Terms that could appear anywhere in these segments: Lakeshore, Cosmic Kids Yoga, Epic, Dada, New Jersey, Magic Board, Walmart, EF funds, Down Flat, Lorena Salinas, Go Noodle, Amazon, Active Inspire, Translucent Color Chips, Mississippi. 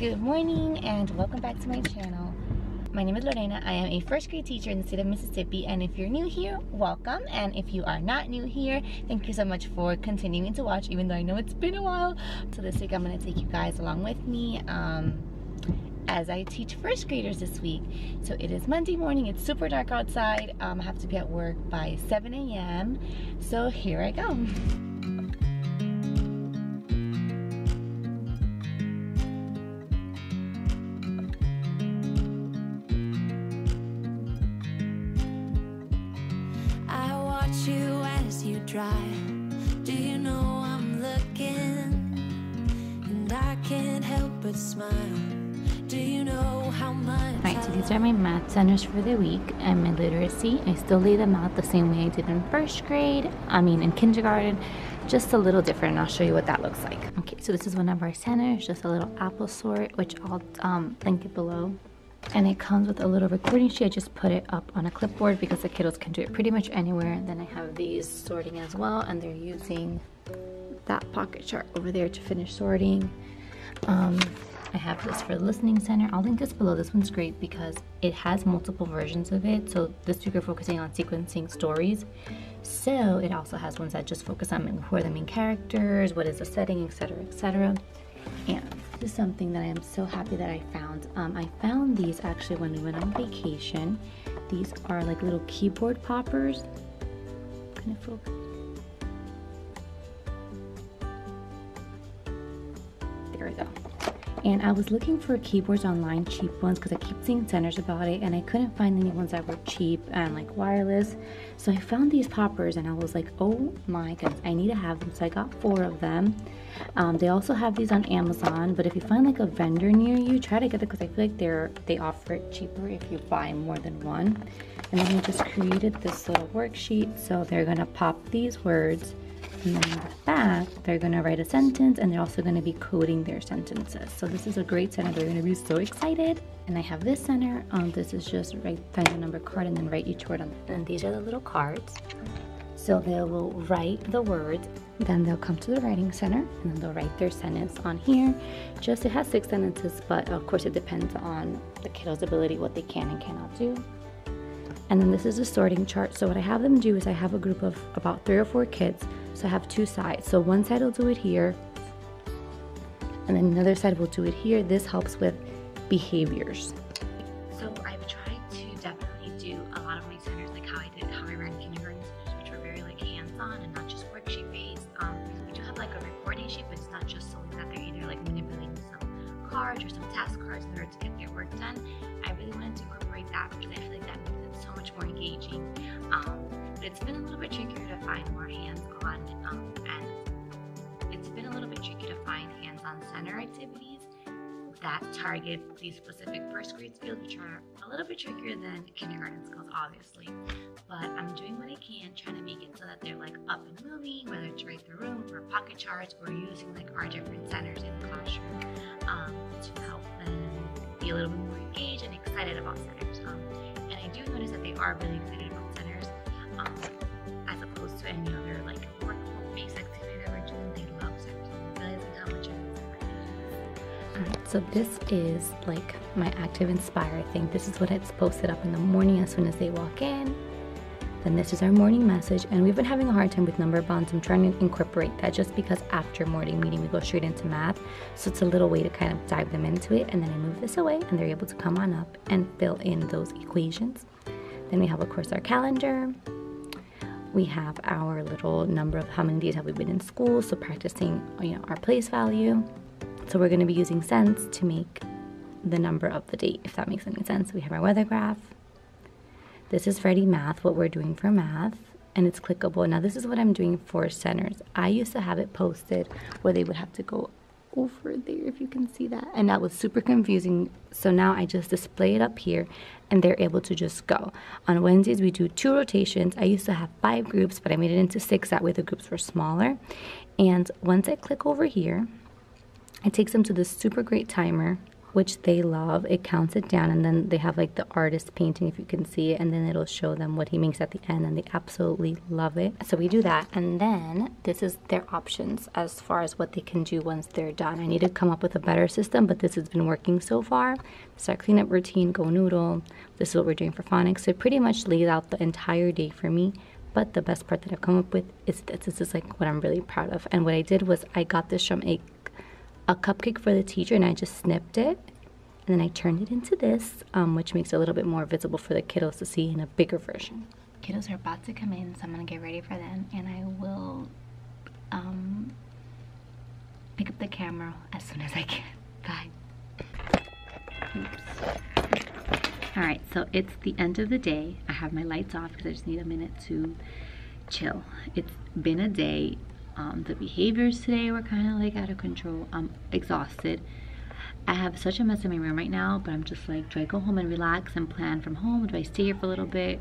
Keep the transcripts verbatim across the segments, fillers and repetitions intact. Good morning and welcome back to my channel. My name is Lorena. I am a first grade teacher in the state of Mississippi, and if you're new here, welcome. And if you are not new here, thank you so much for continuing to watch, even though I know it's been a while. So this week I'm going to take you guys along with me um, as I teach first graders this week. So it is Monday morning. It's super dark outside. Um, I have to be at work by seven A M So here I go. Drive. Do you know I'm looking, and I can't help but smile. Do you know how much? All right, so these are my math centers for the week and my literacy. I still lay them out the same way I did in first grade. I mean, in kindergarten, just a little different. I'll show you what that looks like. Okay, so this is one of our centers, just a little apple sort, which I'll um, link it below. And it comes with a little recording sheet. I just put it up on a clipboard because the kiddos can do it pretty much anywhere. And then I have these sorting as well, and they're using that pocket chart over there to finish sorting. Um, I have this for the listening center. I'll link this below. This one's great because it has multiple versions of it. So this week we're focusing on sequencing stories. So it also has ones that just focus on who are the main characters, what is the setting, et cetera, et cetera. And this is something that I am so happy that I found. Um, I found these actually when we went on vacation. These are like little keyboard poppers. Can I focus? There we go. And I was looking for keyboards online, cheap ones, because I keep seeing centers about it, and I couldn't find any ones that were cheap and like wireless. So I found these poppers, and I was like, oh my goodness, I need to have them. So I got four of them. Um, they also have these on Amazon, but if you find like a vendor near you, try to get them because I feel like they're they offer it cheaper if you buy more than one. And then I just created this little worksheet, so they're gonna pop these words. And then in the back, they're going to write a sentence, and they're also going to be coding their sentences. So this is a great center. They're going to be so excited. And I have this center. Um, this is just write find the number card and then write each word on it. And these are the little cards. So they will write the words. Then they'll come to the writing center, and then they'll write their sentence on here. Just it has six sentences, but of course it depends on the kiddo's ability, what they can and cannot do. And then this is a sorting chart. So what I have them do is I have a group of about three or four kids. So I have two sides. So one side will do it here, and then another side will do it here. This helps with behaviors. So I've tried to definitely do a lot of my centers like how I did, how I ran kindergarten centers, which were very like hands-on and not just worksheet-based. Um, we do have like a recording sheet, but it's not just solely that. They're either like manipulating some cards or some task cards in order to get their work done. I really wanted to incorporate that because I feel like that makes it so much more engaging. Um, but it's been a little bit trickier to find more hands-on, um, and it's been a little bit tricky to find hands-on center activities that target these specific first grade skills, which are a little bit trickier than kindergarten skills, obviously. But I'm doing what I can, trying to make it so that they're like up and moving, whether it's right through the room or pocket charts or using like our different centers in the classroom um, to help them be a little bit more engaged and excited about centers. Um, and I do notice that they are really excited about centers. Um, as opposed to any other like work-based activity that we're doing, they love centers. Alright, so this is like my Active Inspire thing. This is what it's posted up in the morning as soon as they walk in. Then this is our morning message, and we've been having a hard time with number bonds. I'm trying to incorporate that just because after morning meeting we go straight into math, so it's a little way to kind of dive them into it. And then I move this away, and they're able to come on up and fill in those equations. Then we have, of course, our calendar. We have our little number of how many days have we been in school, so practicing, you know, our place value. So we're going to be using cents to make the number of the date, if that makes any sense. We have our weather graph. This is Freddie Math, what we're doing for math, and it's clickable. Now this is what I'm doing for centers. I used to have it posted where they would have to go over there, if you can see that, and that was super confusing. So now I just display it up here, and they're able to just go. On Wednesdays we do two rotations. I used to have five groups, but I made it into six, that way the groups were smaller. And once I click over here, it takes them to this super great timer which they love. It counts it down, and then they have like the artist painting, if you can see it, and then it'll show them what he makes at the end, and they absolutely love it. So we do that, and then this is their options as far as what they can do once they're done. I need to come up with a better system, but this has been working so far. So our cleanup routine, Go Noodle, this is what we're doing for phonics. So it pretty much lays out the entire day for me. But the best part that I've come up with is this. This is like what I'm really proud of. And what I did was I got this from a, a cupcake for the teacher, and I just snipped it. And then I turned it into this, um, which makes it a little bit more visible for the kiddos to see in a bigger version. Kiddos are about to come in, so I'm going to get ready for them. And I will um, pick up the camera as soon as I can. Bye. Oops. All right, so it's the end of the day. I have my lights off because I just need a minute to chill. It's been a day. Um, the behaviors today were kind of like out of control. I'm exhausted. I have such a mess in my room right now, but I'm just like, do I go home and relax and plan from home? Do I stay here for a little bit?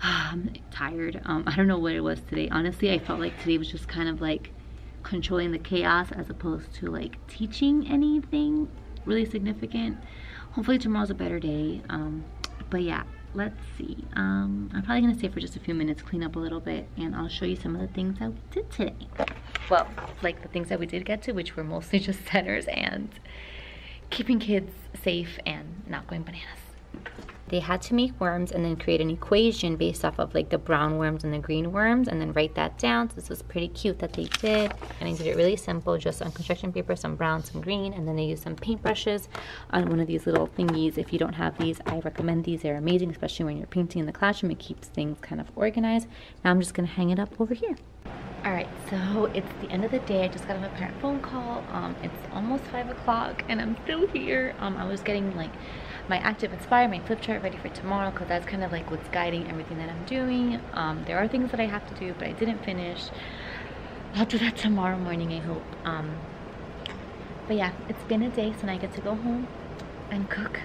I'm tired. Um, I don't know what it was today. Honestly, I felt like today was just kind of like controlling the chaos as opposed to like teaching anything really significant. Hopefully tomorrow's a better day, um, but yeah, let's see. Um, I'm probably going to stay for just a few minutes, clean up a little bit, and I'll show you some of the things that we did today. Well, like the things that we did get to, which were mostly just centers and keeping kids safe and not going bananas. They had to make worms and then create an equation based off of like the brown worms and the green worms and then write that down. So this was pretty cute that they did. And I did it really simple, just on construction paper, some brown, some green, and then they used some paintbrushes on one of these little thingies. If you don't have these, I recommend these. They're amazing, especially when you're painting in the classroom. It keeps things kind of organized. Now I'm just gonna hang it up over here. All right, so it's the end of the day. I just got on a parent phone call. Um, it's almost five o'clock and I'm still here. Um, I was getting like my Active Inspire, my flip chart ready for tomorrow because that's kind of like what's guiding everything that I'm doing. Um, there are things that I have to do, but I didn't finish. I'll do that tomorrow morning, I hope. Um, but yeah, it's been a day, so now I get to go home and cook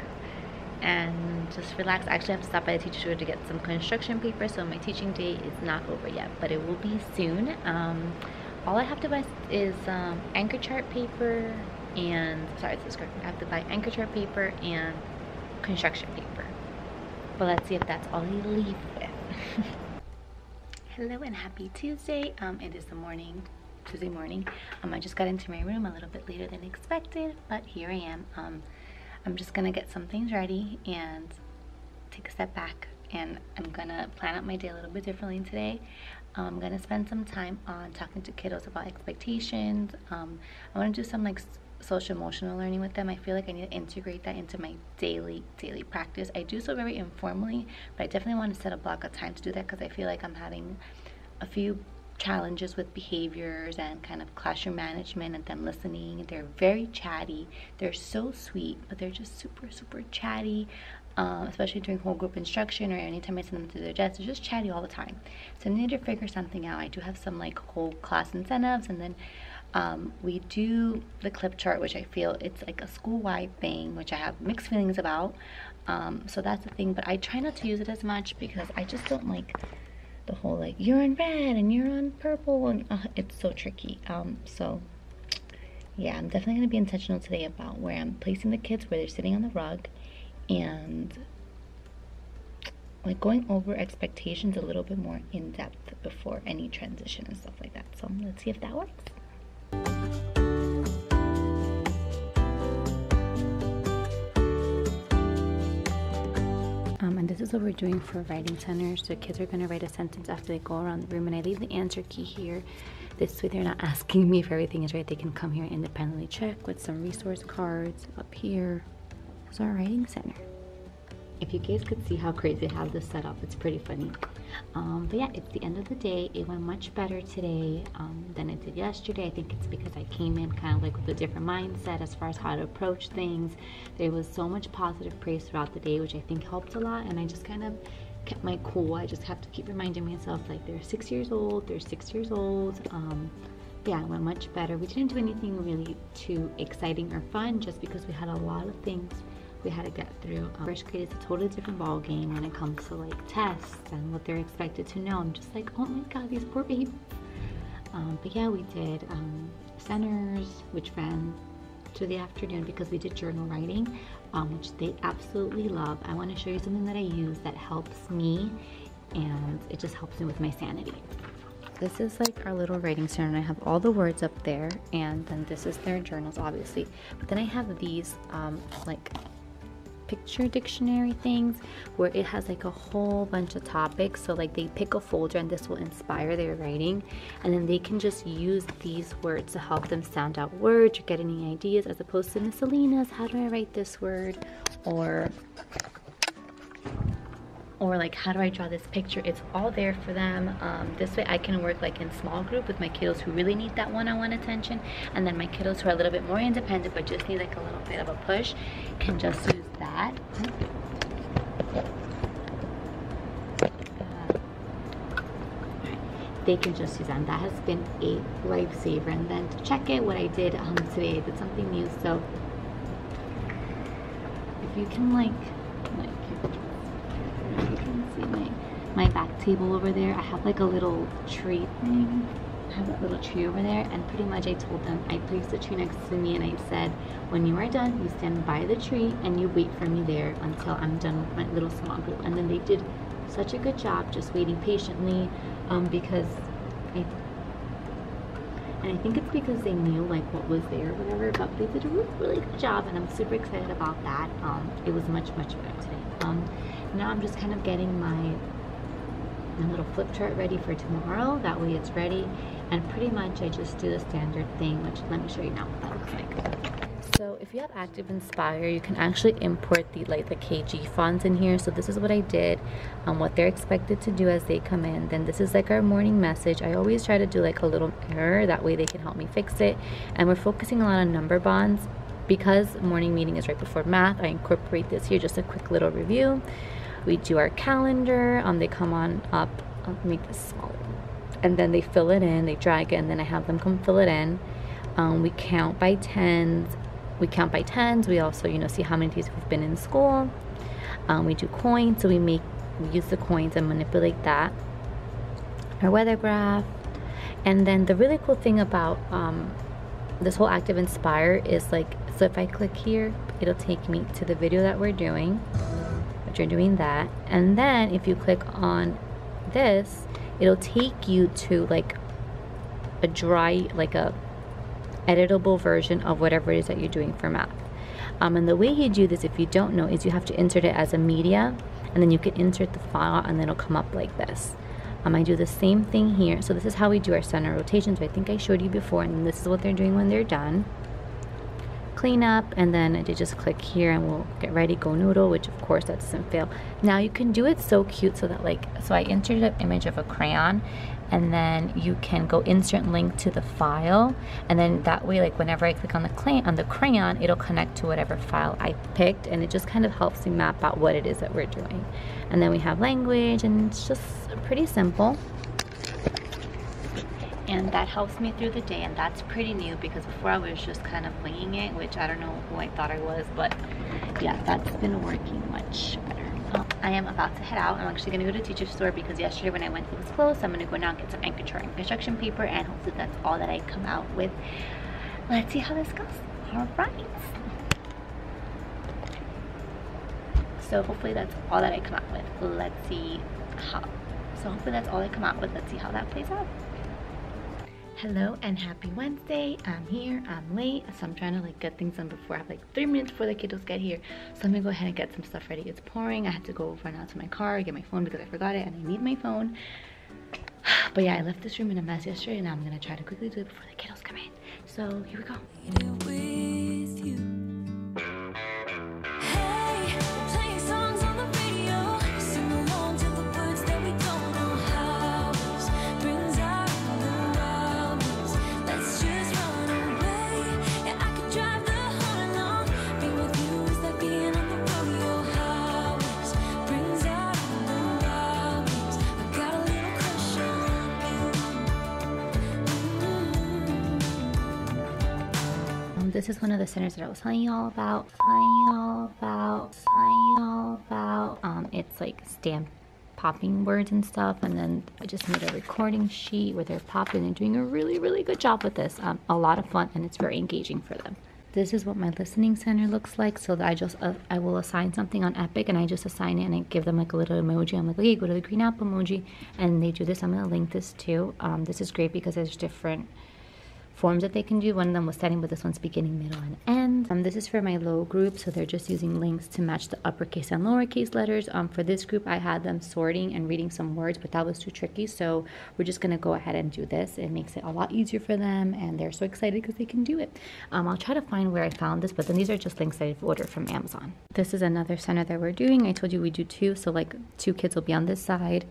and just relax. Actually, I have to stop by the teacher's room to get some construction paper, so my teaching day is not over yet, but it will be soon. Um, all I have to buy is um, anchor chart paper and, sorry, it's description. I have to buy anchor chart paper and construction paper, but let's see if that's all you leave with. Hello and happy Tuesday. Um it is the morning, Tuesday morning. um I just got into my room a little bit later than expected, but here I am. um I'm just gonna get some things ready and take a step back, and I'm gonna plan out my day a little bit differently today. I'm gonna spend some time on talking to kiddos about expectations. um I want to do some like social emotional learning with them. I feel like I need to integrate that into my daily daily practice. I do so very informally, but I definitely want to set a block of time to do that because I feel like I'm having a few challenges with behaviors and kind of classroom management and them listening. They're very chatty. They're so sweet, but they're just super super chatty, um, especially during whole group instruction or anytime I send them to their desks. They're just chatty all the time, so I need to figure something out. I do have some like whole class incentives, and then Um, we do the clip chart, which I feel it's like a school-wide thing, which I have mixed feelings about. Um, so that's the thing, but I try not to use it as much because I just don't like the whole like you're in red and you're on purple, and uh, it's so tricky. Um, so yeah, I'm definitely going to be intentional today about where I'm placing the kids, where they're sitting on the rug, and like going over expectations a little bit more in depth before any transition and stuff like that. So let's see if that works. Um, and this is what we're doing for writing centers. So kids are going to write a sentence after they go around the room, and I leave the answer key here. This way they're not asking me if everything is right. They can come here and independently check with some resource cards up here. That's our writing center. If you guys could see how crazy I have this set up, it's pretty funny. Um, but yeah, it's the end of the day. It went much better today um, than it did yesterday. I think it's because I came in kind of like with a different mindset as far as how to approach things. There was so much positive praise throughout the day, which I think helped a lot, and I just kind of kept my cool. I just have to keep reminding myself, like, they're six years old, they're six years old. Um, yeah, it went much better. We didn't do anything really too exciting or fun just because we had a lot of things we had to get through. Um, first grade is a totally different ball game when it comes to like tests and what they're expected to know. I'm just like, oh my god, these poor babies. Um, but yeah, we did um, centers, which ran to the afternoon because we did journal writing, um, which they absolutely love. I want to show you something that I use that helps me, and it just helps me with my sanity. This is like our little writing center, and I have all the words up there, and then this is their journals, obviously. But then I have these um, like picture dictionary things where it has like a whole bunch of topics. So like they pick a folder, and this will inspire their writing, and then they can just use these words to help them sound out words or get any ideas, as opposed to Miss Salinas, how do I write this word, or or like how do I draw this picture. It's all there for them. Um, this way I can work like in small group with my kiddos who really need that one-on-one attention, and then my kiddos who are a little bit more independent but just need like a little bit of a push can just use that. They can just use that, and that has been a lifesaver. And then to check it, what I did um, today, I did something new. So if you can like, like you can see my, my back table over there, I have like a little tree thing. I have that little tree over there, and pretty much I told them, I placed the tree next to me, and I said, when you are done, you stand by the tree and you wait for me there until I'm done with my little small group. And then they did such a good job just waiting patiently, um, because I, and I think it's because they knew like what was there or whatever, but they did a really, really good job, and I'm super excited about that. Um, it was much, much better today. Um, Now I'm just kind of getting my, my little flip chart ready for tomorrow. That way it's ready. And pretty much I just do the standard thing, which let me show you now what that looks like. So if you have Active Inspire, you can actually import the like the K G funds in here. So this is what I did, um, what they're expected to do as they come in. Then this is like our morning message. I always try to do like a little error. That way they can help me fix it. And we're focusing a lot on number bonds. Because morning meeting is right before math, I incorporate this here, just a quick little review. We do our calendar, um, they come on up, I'll make this smaller, and then they fill it in, they drag it, and then I have them come fill it in. Um, we count by tens, we count by tens, we also, you know, see how many days we've been in school. Um, we do coins, so we make, we use the coins and manipulate that. Our weather graph, and then the really cool thing about um, this whole Active Inspire is like, so if I click here, it'll take me to the video that we're doing. You're doing that, and then if you click on this, it'll take you to like a dry, like a editable version of whatever it is that you're doing for math. Um, and the way you do this, if you don't know, is you have to insert it as a media, and then you can insert the file, and then it'll come up like this. Um, I do the same thing here. So this is how we do our center rotations. I think I showed you before, and this is what they're doing when they're done. Clean up, and then I just click here and we'll get ready, Go Noodle, which of course that doesn't fail. Now you can do it so cute, so that like, so I inserted an image of a crayon, and then you can go insert link to the file, and then that way like whenever I click on the crayon, on the crayon it'll connect to whatever file I picked, and it just kind of helps me map out what it is that we're doing. And then we have language, and it's just pretty simple. And that helps me through the day, and that's pretty new, because before I was just kind of winging it, which I don't know who I thought I was, but yeah, that's been working much better. Um, I am about to head out. I'm actually going to go to teacher's store because yesterday when I went it was closed, so I'm going to go now and get some anchor and construction paper, and hopefully that's all that I come out with. Let's see how this goes. All right. So hopefully that's all that I come out with. Let's see how. So hopefully that's all I come out with. Let's see how that plays out. Hello and happy Wednesday. I'm here, I'm late, so I'm trying to like get things done before I have like three minutes before the kiddos get here. So I'm gonna go ahead and get some stuff ready. It's pouring. I had to go run out to my car, get my phone because I forgot it and I need my phone. But yeah, I left this room in a mess yesterday, and now I'm gonna try to quickly do it before the kiddos come in. So here we go. This is one of the centers that I was telling you all about, telling you all about, telling you all about. Um, it's like stamp popping words and stuff, and then I just made a recording sheet where they're popping and doing a really, really good job with this. Um, a lot of fun, and it's very engaging for them. this is what my listening center looks like. So that I just, uh, I will assign something on Epic, and I just assign it and I give them like a little emoji. I'm like, hey, go to the green apple emoji. And they do this. I'm going to link this too. Um, this is great because there's different forms that they can do. One of them was setting, but this one's beginning, middle, and end. Um, this is for my low group, so they're just using links to match the uppercase and lowercase letters. Um, for this group, I had them sorting and reading some words, but that was too tricky, so we're just gonna go ahead and do this. It makes it a lot easier for them, and they're so excited because they can do it. Um, I'll try to find where I found this, but then these are just links that I've ordered from Amazon. This is another center that we're doing. I told you we do two, so like two kids will be on this side,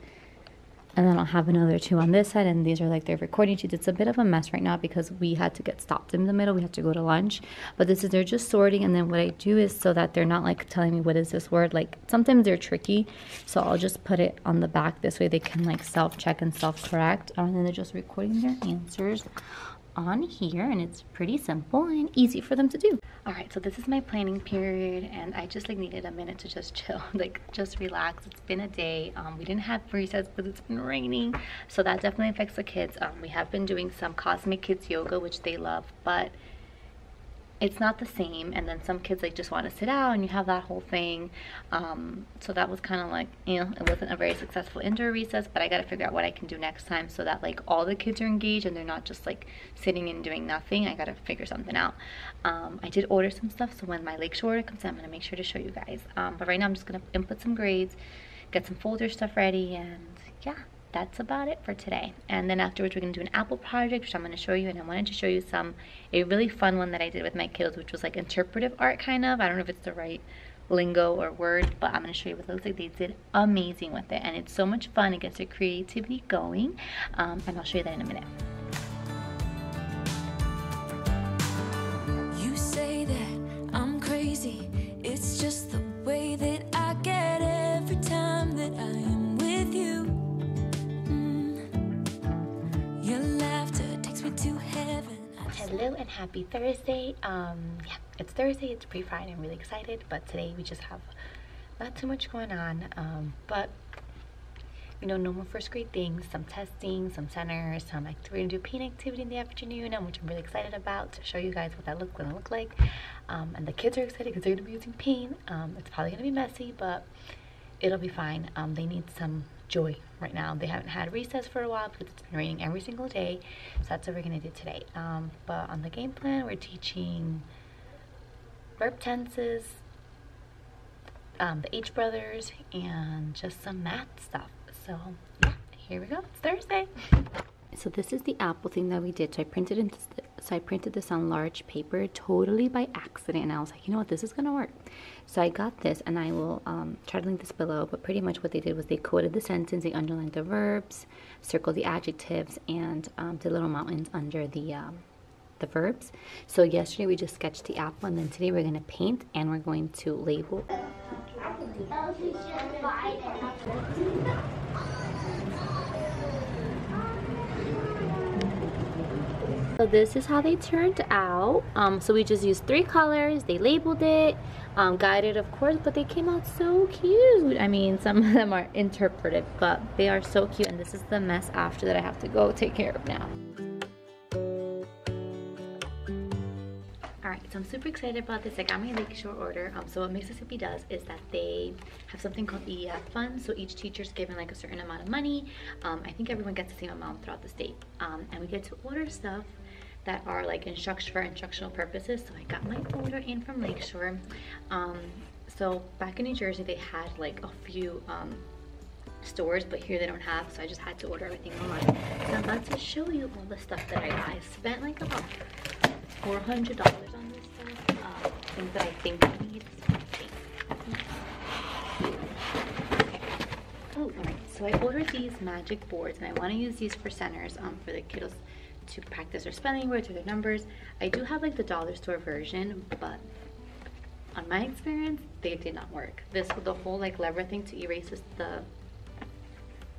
and then I'll have another two on this side, and these are like their recording sheets. It's a bit of a mess right now because we had to get stopped in the middle. We had to go to lunch, but this is, they're just sorting, and then what I do is so that they're not like telling me what is this word. Like sometimes they're tricky, so I'll just put it on the back. This way they can like self-check and self-correct, and then they're just recording their answers on here, and it's pretty simple and easy for them to do. All right, so this is my planning period, and I just like needed a minute to just chill, like just relax. It's been a day. Um, we didn't have recess because it's been raining, so that definitely affects the kids. Um, we have been doing some Cosmic Kids Yoga, which they love, but it's not the same. And then some kids like just want to sit out, and you have that whole thing. Um, so that was kind of like, you know, it wasn't a very successful indoor recess, but I got to figure out what I can do next time so that like all the kids are engaged and they're not just like sitting and doing nothing. I got to figure something out. Um, I did order some stuff, so when my Lakeshore order comes in, I'm going to make sure to show you guys. Um, but right now I'm just going to input some grades, get some folder stuff ready, and yeah. That's about it for today. And then afterwards, we're gonna do an apple project, which I'm gonna show you. And I wanted to show you some, a really fun one that I did with my kiddos, which was like interpretive art kind of. I don't know if it's the right lingo or word, but I'm gonna show you what it looks like. They did amazing with it. And it's so much fun. It gets their creativity going. Um, and I'll show you that in a minute. You say that I'm crazy. It's just the way that I get every time that I am with you. Hello and happy Thursday. Um, yeah, it's Thursday, it's pre-Friday, I'm really excited, but today we just have not too much going on, um, but you know, normal first grade things, some testing, some centers, some like we're gonna do paint activity in the afternoon, which I'm really excited about to show you guys what that looks gonna look like. Um, and the kids are excited because they're gonna be using paint. Um, it's probably gonna be messy, but it'll be fine. Um, they need some joy right now. They haven't had recess for a while because it's been raining every single day, so that's what we're gonna do today. Um, but on the game plan, we're teaching verb tenses, um, the H brothers, and just some math stuff. So yeah, here we go. It's Thursday. So this is the apple thing that we did. So I printed into so I printed this on large paper totally by accident, and I was like, you know what, this is gonna work. So I got this, and I will um, try to link this below, but pretty much what they did was they coded the sentence, they underlined the verbs, circled the adjectives, and um, did little mountains under the um, the verbs. So yesterday we just sketched the apple, and then today we're gonna paint, and we're going to label. So this is how they turned out. Um, so we just used three colors, they labeled it, um, guided of course, but they came out so cute. I mean, some of them are interpretive, but they are so cute, and this is the mess after that I have to go take care of now. Alright, so I'm super excited about this. I got my Lakeshore order. Um, so what Mississippi does is that they have something called E F funds. So each teacher's given like a certain amount of money. Um, I think everyone gets the same amount throughout the state. Um, and we get to order stuff that are like instruct for instructional purposes. So I got my order in from Lakeshore. Um, so back in New Jersey, they had like a few um, stores, but here they don't have, so I just had to order everything online. So I'm about to show you all the stuff that I got. I spent like about four hundred dollars on this stuff, uh, things that I think I need. Okay. Oh, alright, so I ordered these magic boards, and I want to use these for centers, um, for the kiddos to practice their spelling words or their numbers. I do have like the dollar store version, but on my experience, they did not work. This, the whole like lever thing to erase the,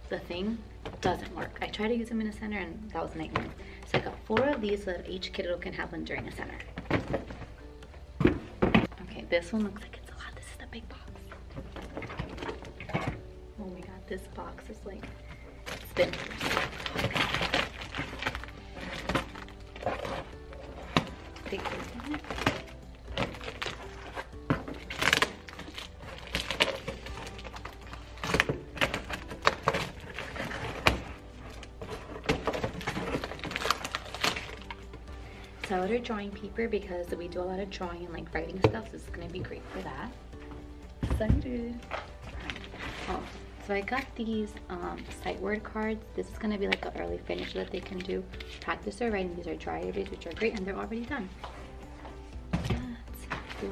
the thing, doesn't work. I tried to use them in a center, and that was a nightmare. So I got four of these so that each kiddo can have one during a center. Okay, this one looks like it's a lot. This is the big box. Oh my god, this box is like spinning. Big box. I ordered drawing paper because we do a lot of drawing and like writing stuff, so it's gonna be great for that. Excited. Oh, so I got these um, sight word cards. This is gonna be like an early finish so that they can do practice their writing. These are dry erase, which are great, and they're already done. That's cool.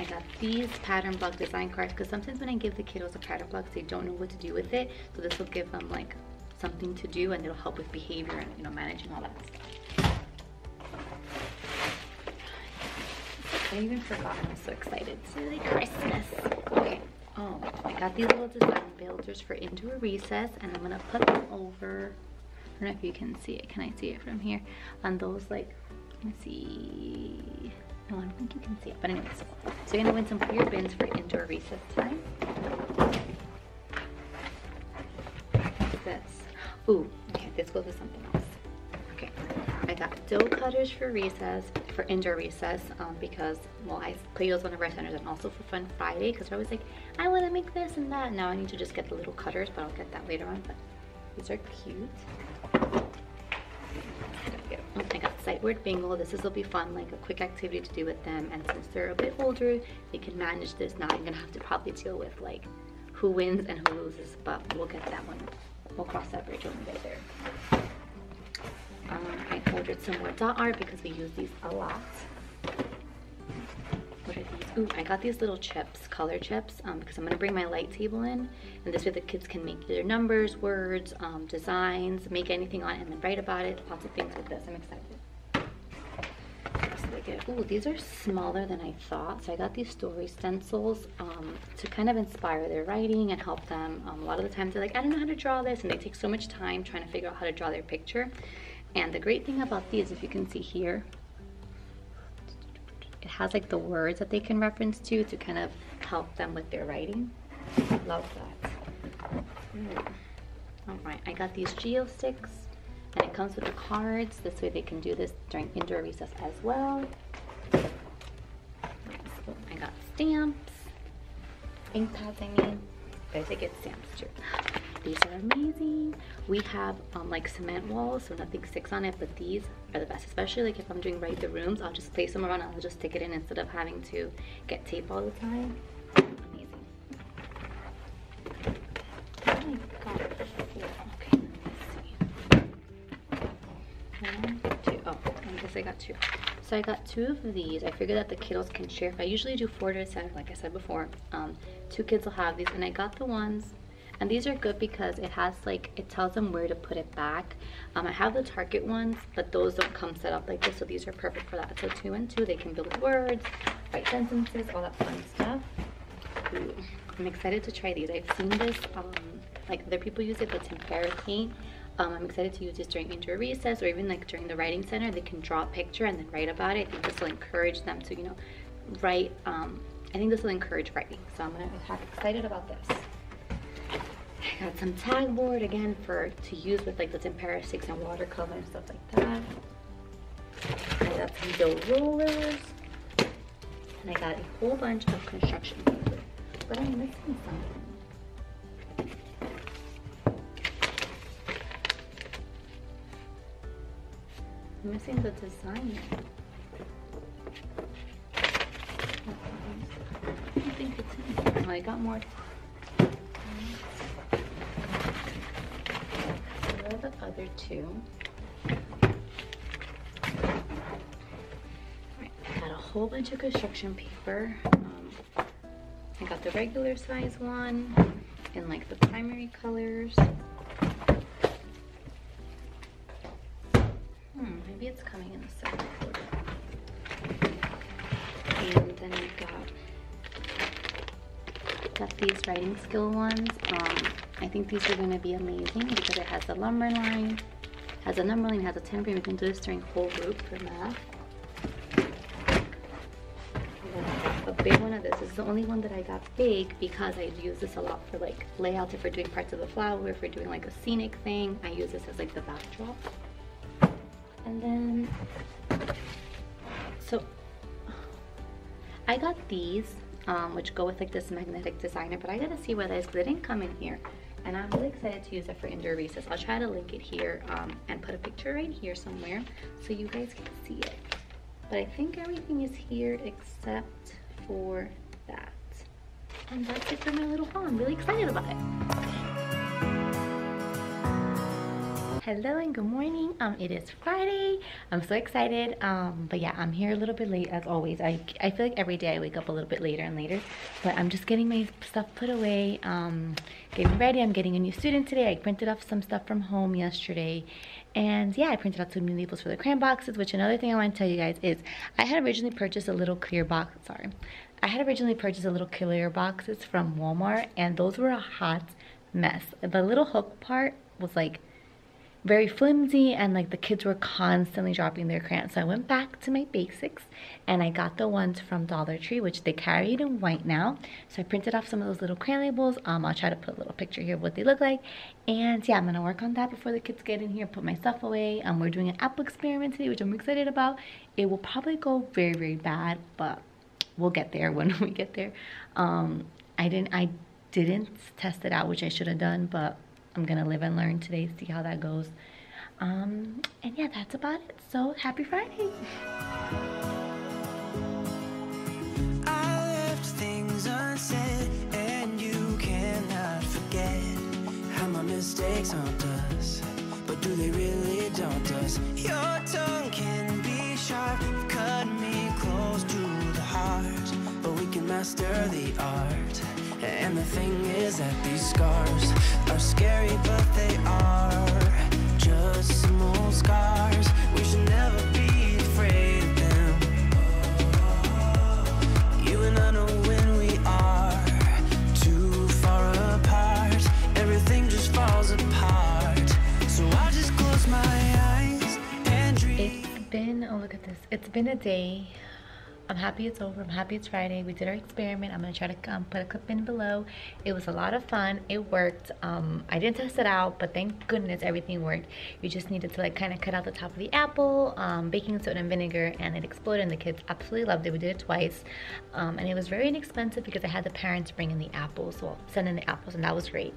I got these pattern block design cards because sometimes when I give the kiddos a pattern block, they don't know what to do with it. So this will give them like something to do, and it'll help with behavior and, you know, managing all that stuff. I even forgot. I'm so excited. It's really Christmas. Okay. Oh, I got these little design builders for indoor recess, and I'm gonna put them over. I don't know if you can see it. Can I see it from here? On those, like, let's see. No, I don't think you can see it, but anyways. So you're gonna win some clear bins for indoor recess time. What's this? Ooh, okay, this goes with something else. Okay, I got dough cutters for recess, for indoor recess, um, because, well, I play those on the rec centers and also for Fun Friday, because they're always like, I wanna make this and that. Now I need to just get the little cutters, but I'll get that later on, but these are cute. I got sight word bingo. This is will be fun, like a quick activity to do with them, and since they're a bit older, they can manage this. Now I'm gonna have to probably deal with like who wins and who loses, but we'll get that one. We'll cross that bridge when we get there. Um, I ordered some more dot art because we use these a lot. What are these? Ooh, I got these little chips, color chips, um, because I'm gonna bring my light table in, and this way the kids can make either numbers, words, um, designs, make anything on it and then write about it. Lots of things with this. I'm excited. Ooh, these are smaller than I thought. So I got these story stencils um, to kind of inspire their writing and help them. Um, a lot of the times they're like, I don't know how to draw this, and they take so much time trying to figure out how to draw their picture. And the great thing about these, if you can see here, it has like the words that they can reference to to kind of help them with their writing. Love that. Mm. All right, I got these geo sticks, and it comes with the cards. This way they can do this during indoor recess as well. I got stamps, ink pads. I mean, I think it's stamps too. These are amazing. We have um, like cement walls, so nothing sticks on it, but these are the best, especially like if I'm doing right the rooms, I'll just place them around and I'll just stick it in instead of having to get tape all the time. Amazing. Oh my God. Okay, let me see. One, two, oh, I guess I got two. So I got two of these. I figured that the kiddos can share. If I usually do four to a set, like I said before, um, two kids will have these, and I got the ones. And these are good because it has like, it tells them where to put it back. Um, I have the Target ones, but those don't come set up like this, so these are perfect for that. So two and two, they can build words, write sentences, all that fun stuff. Ooh, I'm excited to try these. I've seen this, um, like other people use it, but it's in Parapaint. Um, I'm excited to use this during indoor recess or even like during the writing center. They can draw a picture and then write about it. I think this will encourage them to, you know, write. Um, I think this will encourage writing. So I'm gonna be excited about this. I got some tag board again for to use with like the tempera sticks and watercolor and stuff like that. I got some dough rollers, and I got a whole bunch of construction paper. But I'm missing something. I'm missing the design. I don't think it's in here. I got more. The other two. Right, I got a whole bunch of construction paper. Um, I got the regular size one and like the primary colors. Hmm, maybe it's coming in the second order. And then we got got these writing skill ones. Um, I think these are going to be amazing because it has a number line, has a number line, has a temporary. We can do this during whole group for math. A big one of this. This is the only one that I got big because I use this a lot for like layouts, if we're doing parts of the flower, if we're doing like a scenic thing. I use this as like the backdrop. And then, so I got these, um, which go with like this magnetic designer, but I got to see where that is because it didn't come in here. And I'm really excited to use it for indoor recess. I'll try to link it here um, and put a picture right here somewhere so you guys can see it. But I think everything is here except for that. And that's it for my little haul. I'm really excited about it. Hello and good morning. Um, it is Friday. I'm so excited. Um, but yeah, I'm here a little bit late as always. I, I feel like every day I wake up a little bit later and later. But I'm just getting my stuff put away, um, getting ready. I'm getting a new student today. I printed off some stuff from home yesterday. And yeah, I printed out some new labels for the crayon boxes, which another thing I want to tell you guys is I had originally purchased a little clear box. Sorry. I had originally purchased a little clear boxes from Walmart, and those were a hot mess. The little hook part was like very flimsy, and like the kids were constantly dropping their crayons. So I went back to my basics and I got the ones from Dollar Tree, which they carried in white now. So I printed off some of those little crayon labels. Um, I'll try to put a little picture here of what they look like. And yeah, I'm gonna work on that before the kids get in here, put my stuff away. Um, we're doing an apple experiment today, which I'm excited about. It will probably go very, very bad, but we'll get there when we get there. um i didn't i didn't test it out, which I should have done, but I'm gonna live and learn today, see how that goes. Um and yeah, that's about it. So happy Friday. I left things unsaid, and you cannot forget how my mistakes haunt us, but do they really daunt us? Your tongue can be sharp, cut me close to the heart, but we can master the art. And the thing is that these scars are scary, but they are just small scars. We should never be afraid of them. You and I know when we are too far apart, everything just falls apart. So I just close my eyes and dream. It's been, oh look at this, it's been a day. I'm happy it's over. I'm happy it's Friday. We did our experiment. I'm going to try to um, put a clip in below. It was a lot of fun. It worked. Um, I didn't test it out, but thank goodness everything worked. You just needed to like kind of cut out the top of the apple, um, baking soda and vinegar, and it exploded, and the kids absolutely loved it. We did it twice. Um, and it was very inexpensive because I had the parents bring in the apples, well, send in the apples, and that was great.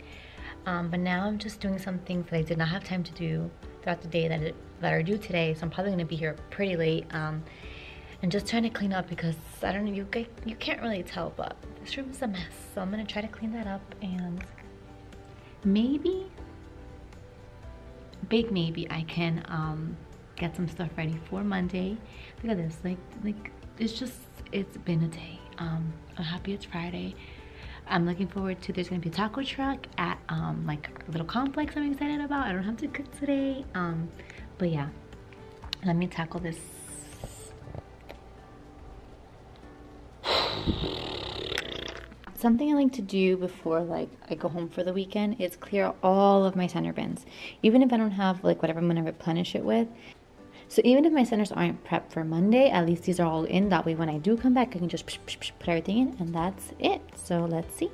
Um, but now I'm just doing some things that I did not have time to do throughout the day that, it, that are due today, so I'm probably going to be here pretty late. Um, And just trying to clean up because I don't know, you you can't really tell, but this room is a mess. So I'm gonna try to clean that up and maybe, big maybe, I can um, get some stuff ready for Monday. Look at this, like like it's just it's been a day. Um, I'm happy it's Friday. I'm looking forward to, there's gonna be a taco truck at um, like a little complex I'm excited about. I don't have to cook today, um, but yeah, let me tackle this. Something I like to do before like I go home for the weekend is clear out all of my center bins, even if I don't have like whatever I'm going to replenish it with. So even if my centers aren't prepped for Monday, at least these are all in. That way when I do come back, I can just psh, psh, psh, put everything in, and that's it. So let's see.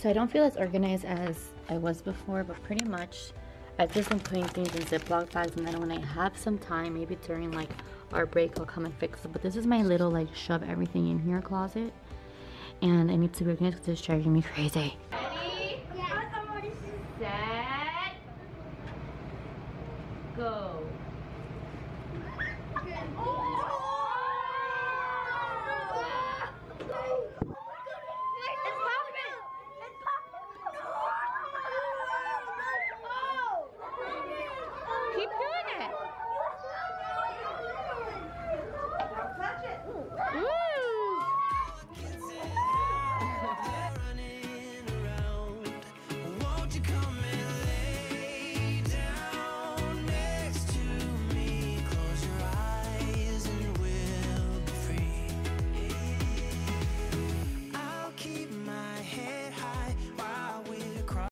So I don't feel as organized as I was before, but pretty much I've just been putting things in Ziploc bags, and then when I have some time, maybe during like our break, I'll come and fix it. But this is my little like shove everything in here closet, and I need to be organized because it's driving me crazy.